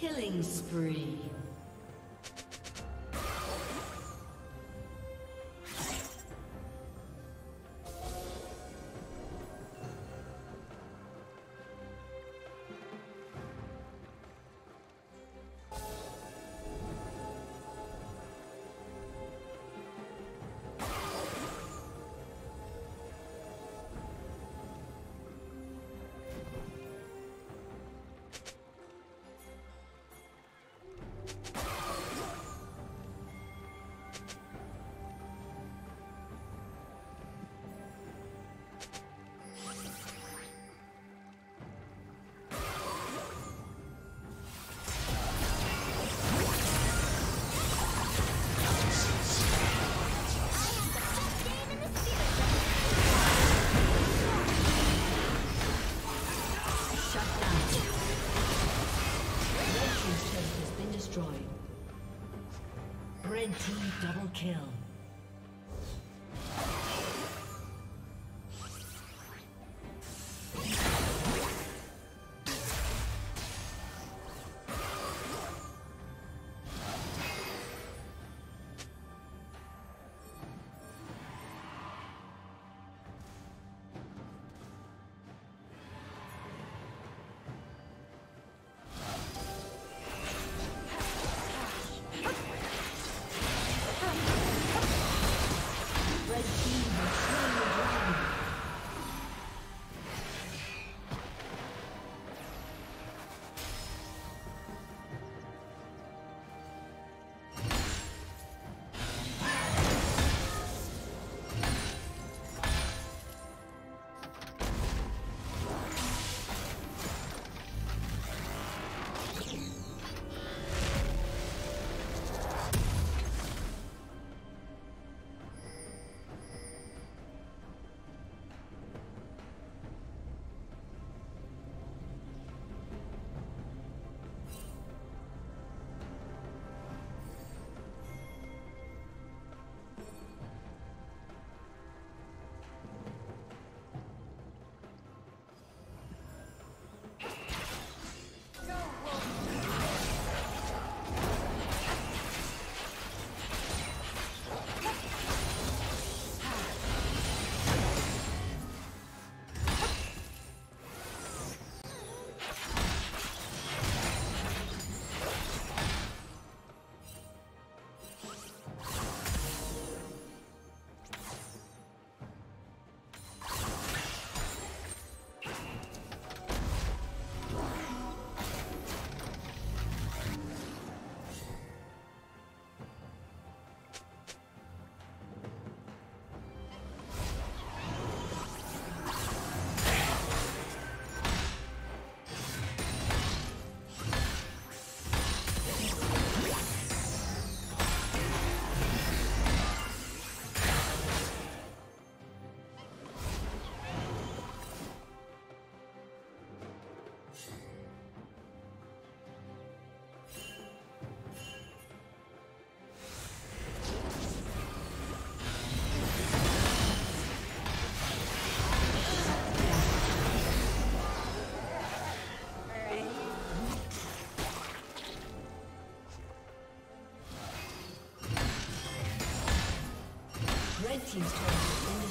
Killing spree. kill. Please tell me.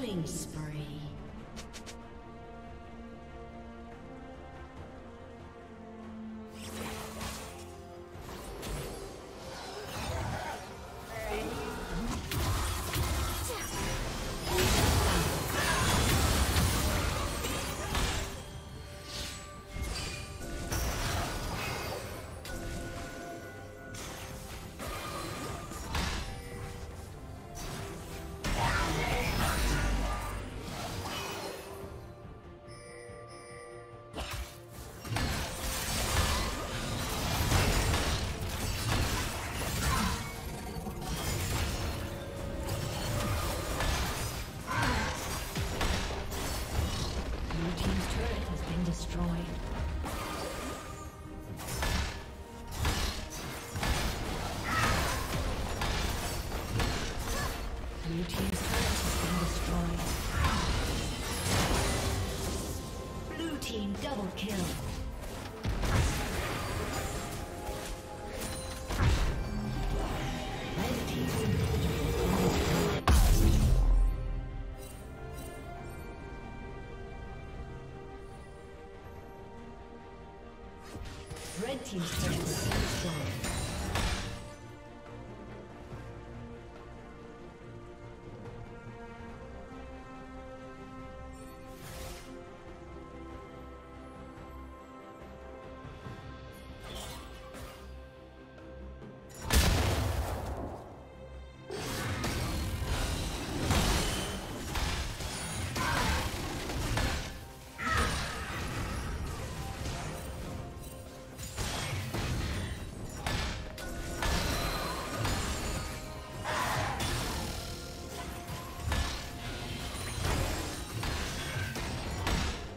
Killing spree. Kill. Red team's turret has been destroyed. Red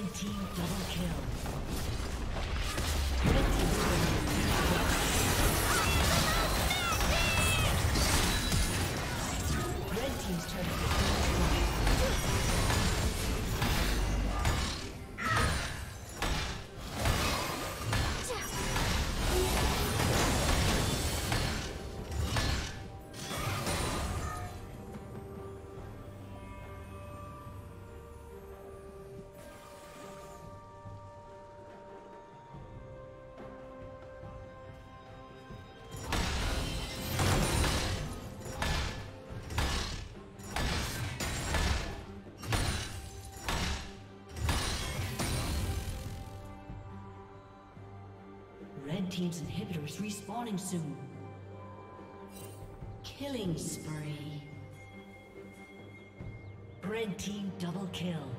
Red team double kill. Red team turret. Red team's turret. Red team's inhibitor is respawning soon. Killing spree. Red team double kill.